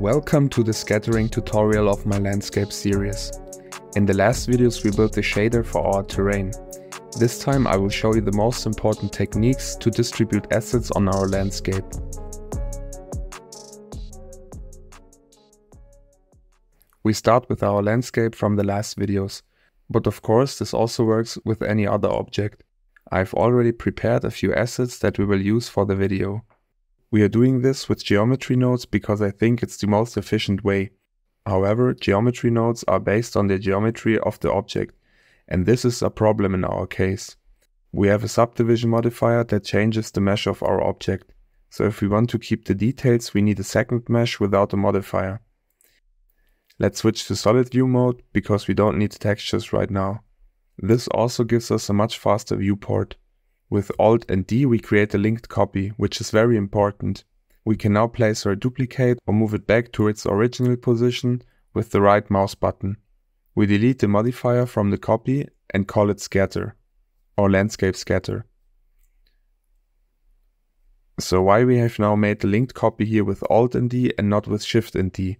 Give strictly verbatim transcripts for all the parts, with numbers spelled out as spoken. Welcome to the scattering tutorial of my landscape series. In the last videos we built the shader for our terrain. This time I will show you the most important techniques to distribute assets on our landscape. We start with our landscape from the last videos, but of course this also works with any other object. I've already prepared a few assets that we will use for the video. We are doing this with geometry nodes because I think it's the most efficient way. However, geometry nodes are based on the geometry of the object, and this is a problem in our case. We have a subdivision modifier that changes the mesh of our object, so if we want to keep the details we need a second mesh without a modifier. Let's switch to solid view mode because we don't need textures right now. This also gives us a much faster viewport. With Alt and D we create a linked copy, which is very important. We can now place our duplicate or move it back to its original position with the right mouse button. We delete the modifier from the copy and call it scatter, or landscape scatter. So why we have now made the linked copy here with Alt and D and not with Shift and D?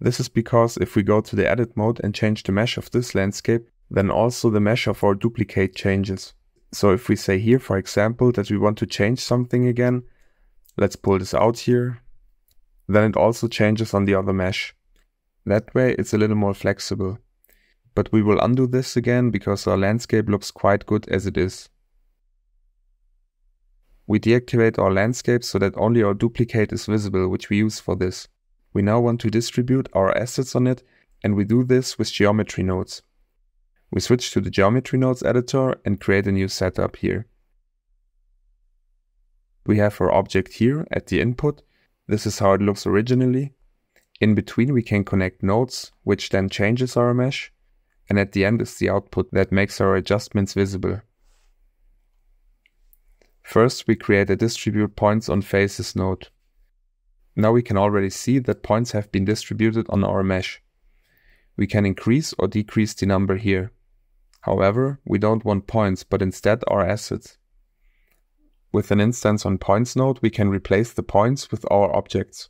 This is because if we go to the edit mode and change the mesh of this landscape, then also the mesh of our duplicate changes. So if we say here, for example, that we want to change something again, let's pull this out here, then it also changes on the other mesh. That way it's a little more flexible. But we will undo this again because our landscape looks quite good as it is. We deactivate our landscape so that only our duplicate is visible, which we use for this. We now want to distribute our assets on it, and we do this with geometry nodes. We switch to the Geometry Nodes editor and create a new setup here. We have our object here at the input. This is how it looks originally. In between we can connect nodes, which then changes our mesh. And at the end is the output that makes our adjustments visible. First we create a Distribute Points on Faces node. Now we can already see that points have been distributed on our mesh. We can increase or decrease the number here. However, we don't want points, but instead our assets. With an instance on points node, we can replace the points with our objects.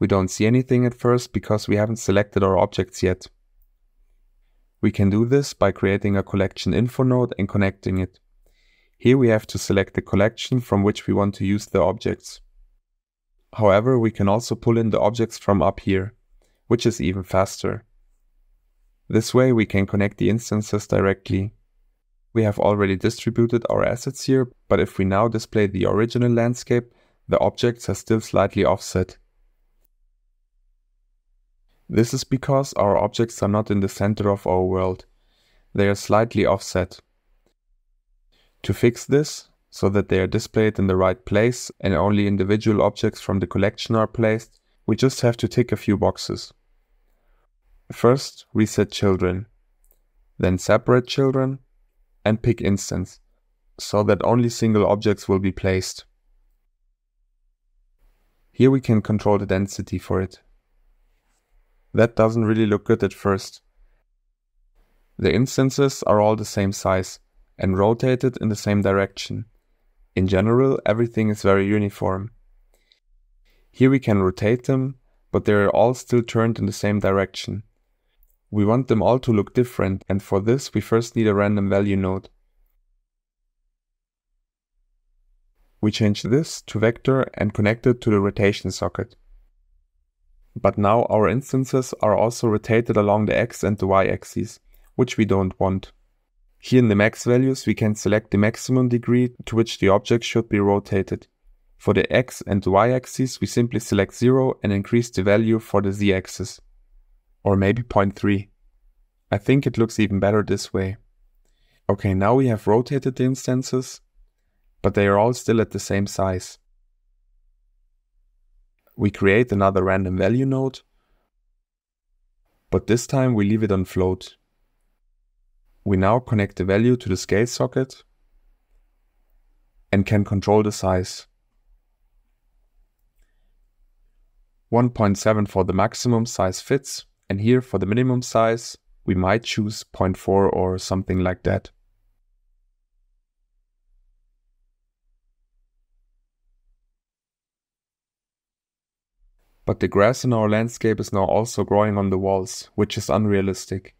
We don't see anything at first because we haven't selected our objects yet. We can do this by creating a collection info node and connecting it. Here we have to select the collection from which we want to use the objects. However, we can also pull in the objects from up here, which is even faster. This way we can connect the instances directly. We have already distributed our assets here, but if we now display the original landscape, the objects are still slightly offset. This is because our objects are not in the center of our world. They are slightly offset. To fix this, so that they are displayed in the right place and only individual objects from the collection are placed, we just have to tick a few boxes. First, reset children, then separate children and pick instance, so that only single objects will be placed. Here we can control the density for it. That doesn't really look good at first. The instances are all the same size and rotated in the same direction. In general, everything is very uniform. Here we can rotate them, but they are all still turned in the same direction. We want them all to look different, and for this we first need a random value node. We change this to vector and connect it to the rotation socket. But now our instances are also rotated along the x and the y axes, which we don't want. Here in the max values we can select the maximum degree to which the object should be rotated. For the x and y axes we simply select zero and increase the value for the z axis. Or maybe zero point three. I think it looks even better this way. Okay, now we have rotated the instances, but they are all still at the same size. We create another random value node, but this time we leave it on float. We now connect the value to the scale socket and can control the size. one point seven for the maximum size fits, and here for the minimum size we might choose zero point four or something like that. But the grass in our landscape is now also growing on the walls, which is unrealistic.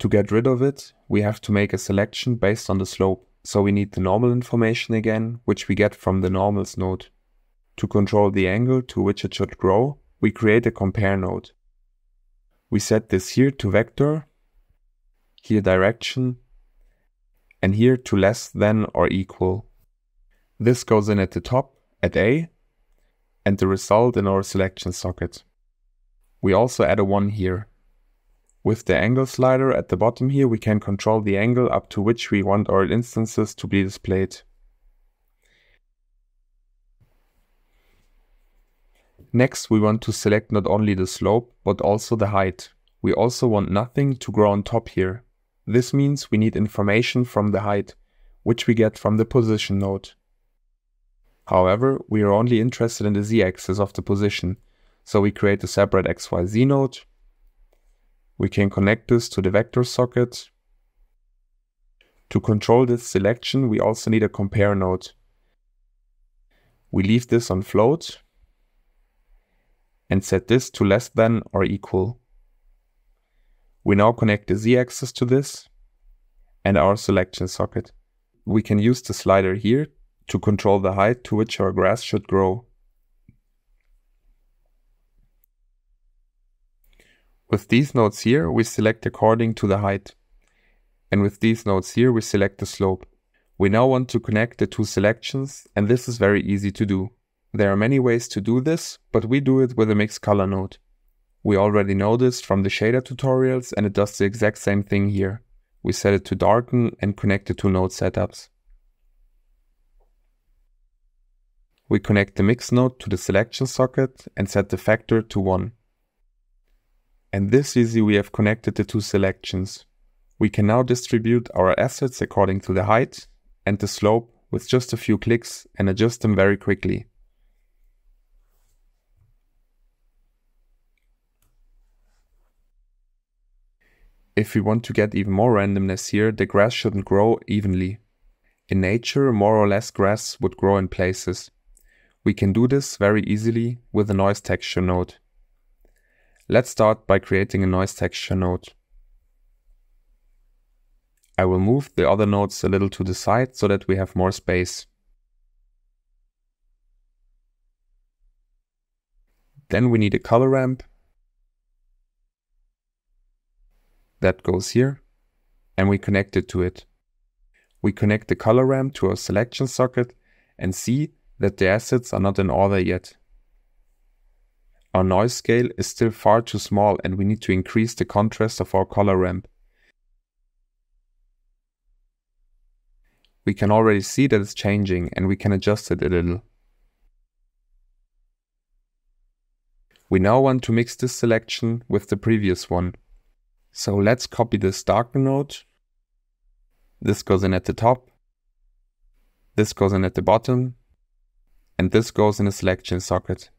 To get rid of it, we have to make a selection based on the slope, so we need the normal information again, which we get from the normals node. To control the angle to which it should grow, we create a compare node. We set this here to vector, here direction, and here to less than or equal. This goes in at the top, at A, and the result in our selection socket. We also add a one here. With the angle slider at the bottom here, we can control the angle up to which we want our instances to be displayed. Next, we want to select not only the slope, but also the height. We also want nothing to grow on top here. This means we need information from the height, which we get from the position node. However, we are only interested in the z-axis of the position, so we create a separate X Y Z node. We can connect this to the vector socket. To control this selection, we also need a compare node. We leave this on float and set this to less than or equal. We now connect the z-axis to this and our selection socket. We can use the slider here to control the height to which our grass should grow. With these nodes here, we select according to the height. And with these nodes here, we select the slope. We now want to connect the two selections, and this is very easy to do. There are many ways to do this, but we do it with a mixed color node. We already know this from the shader tutorials, and it does the exact same thing here. We set it to darken and connect the two node setups. We connect the mix node to the selection socket and set the factor to one. And this easy we have connected the two selections. We can now distribute our assets according to the height and the slope with just a few clicks and adjust them very quickly. If we want to get even more randomness here, the grass shouldn't grow evenly. In nature, more or less grass would grow in places. We can do this very easily with a noise texture node. Let's start by creating a noise texture node. I will move the other nodes a little to the side so that we have more space. Then we need a color ramp. That goes here, and we connect it to it. We connect the color ramp to our selection socket and see that the assets are not in order yet. Our noise scale is still far too small and we need to increase the contrast of our color ramp. We can already see that it's changing and we can adjust it a little. We now want to mix this selection with the previous one. So let's copy this darken node. This goes in at the top. This goes in at the bottom. And this goes in a selection socket.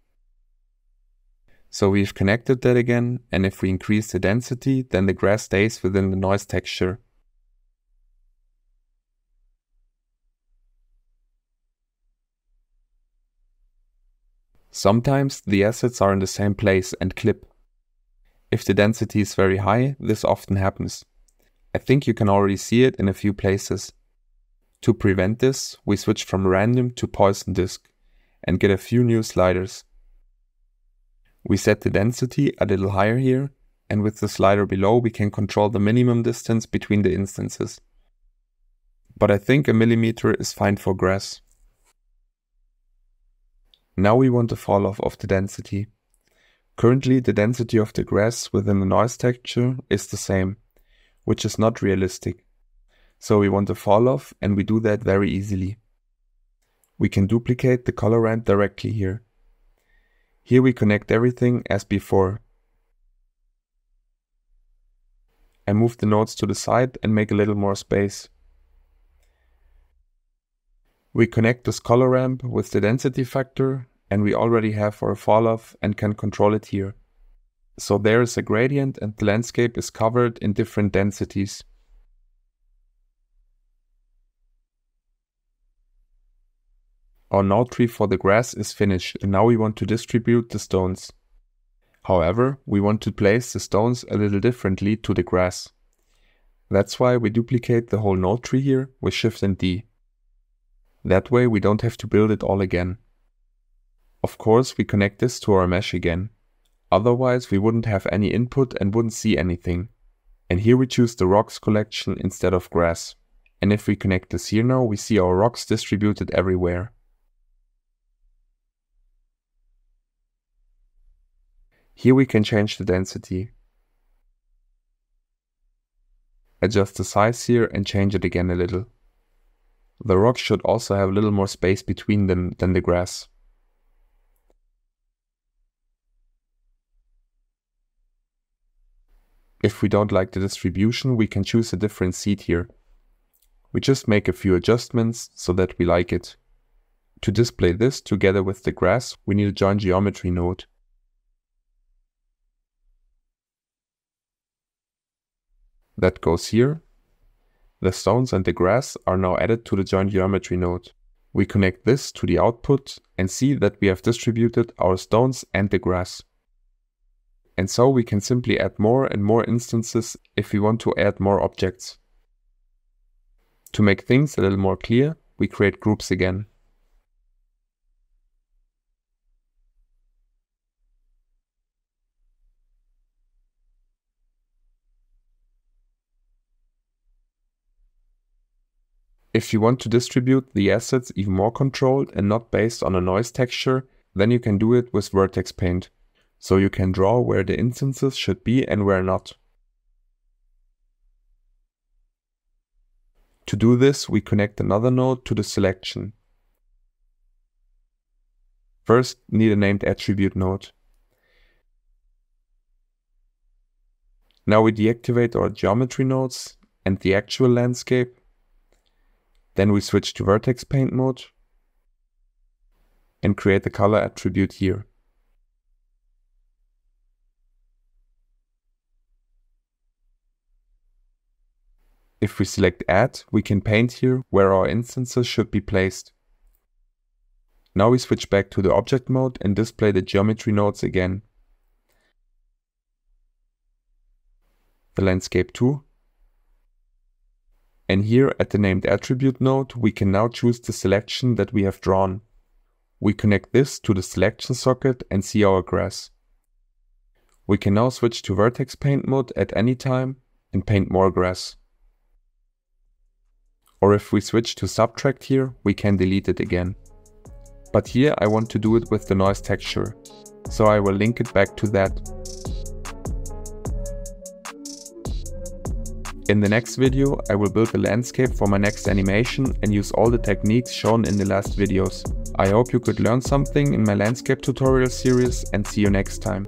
So we've connected that again, and if we increase the density, then the grass stays within the noise texture. Sometimes the assets are in the same place and clip. If the density is very high, this often happens. I think you can already see it in a few places. To prevent this, we switch from random to Poisson disk and get a few new sliders. We set the density a little higher here, and with the slider below we can control the minimum distance between the instances. But I think a millimeter is fine for grass. Now we want a fall off of the density. Currently the density of the grass within the noise texture is the same, which is not realistic. So we want a fall off, and we do that very easily. We can duplicate the color ramp directly here. Here we connect everything as before. I move the nodes to the side and make a little more space. We connect this color ramp with the density factor, and we already have our fall off and can control it here. So there is a gradient and the landscape is covered in different densities. Our node tree for the grass is finished, and now we want to distribute the stones. However, we want to place the stones a little differently to the grass. That's why we duplicate the whole node tree here with Shift and D. That way we don't have to build it all again. Of course, we connect this to our mesh again. Otherwise, we wouldn't have any input and wouldn't see anything. And here we choose the rocks collection instead of grass. And if we connect this here now, we see our rocks distributed everywhere. Here we can change the density. Adjust the size here and change it again a little. The rocks should also have a little more space between them than the grass. If we don't like the distribution, we can choose a different seed here. We just make a few adjustments so that we like it. To display this together with the grass, we need a join geometry node. That goes here. The stones and the grass are now added to the join geometry node. We connect this to the output and see that we have distributed our stones and the grass. And so we can simply add more and more instances if we want to add more objects. To make things a little more clear, we create groups again. If you want to distribute the assets even more controlled and not based on a noise texture, then you can do it with vertex paint. So you can draw where the instances should be and where not. To do this, we connect another node to the selection. First, need a named attribute node. Now we deactivate our geometry nodes and the actual landscape. Then we switch to vertex paint mode and create the color attribute here. If we select Add, we can paint here where our instances should be placed. Now we switch back to the object mode and display the geometry nodes again. The landscape too. And here at the named attribute node, we can now choose the selection that we have drawn. We connect this to the selection socket and see our grass. We can now switch to vertex paint mode at any time and paint more grass. Or if we switch to subtract here, we can delete it again. But here I want to do it with the noise texture, so I will link it back to that. In the next video, I will build a landscape for my next animation and use all the techniques shown in the last videos. I hope you could learn something in my landscape tutorial series, and see you next time.